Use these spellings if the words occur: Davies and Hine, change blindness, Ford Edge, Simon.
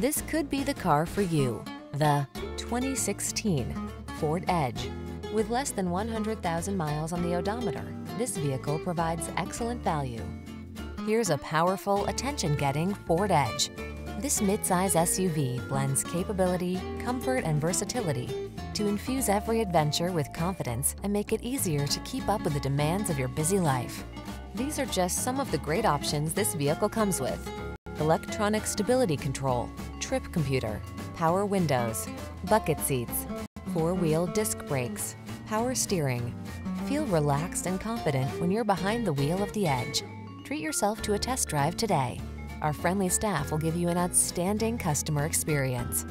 This could be the car for you. The 2016 Ford Edge. With less than 100,000 miles on the odometer, this vehicle provides excellent value. Here's a powerful, attention-getting Ford Edge. This midsize SUV blends capability, comfort, and versatility to infuse every adventure with confidence and make it easier to keep up with the demands of your busy life. These are just some of the great options this vehicle comes with: electronic stability control, trip computer, power windows, bucket seats, four-wheel disc brakes, power steering. Feel relaxed and confident when you're behind the wheel of the Edge. Treat yourself to a test drive today. Our friendly staff will give you an outstanding customer experience.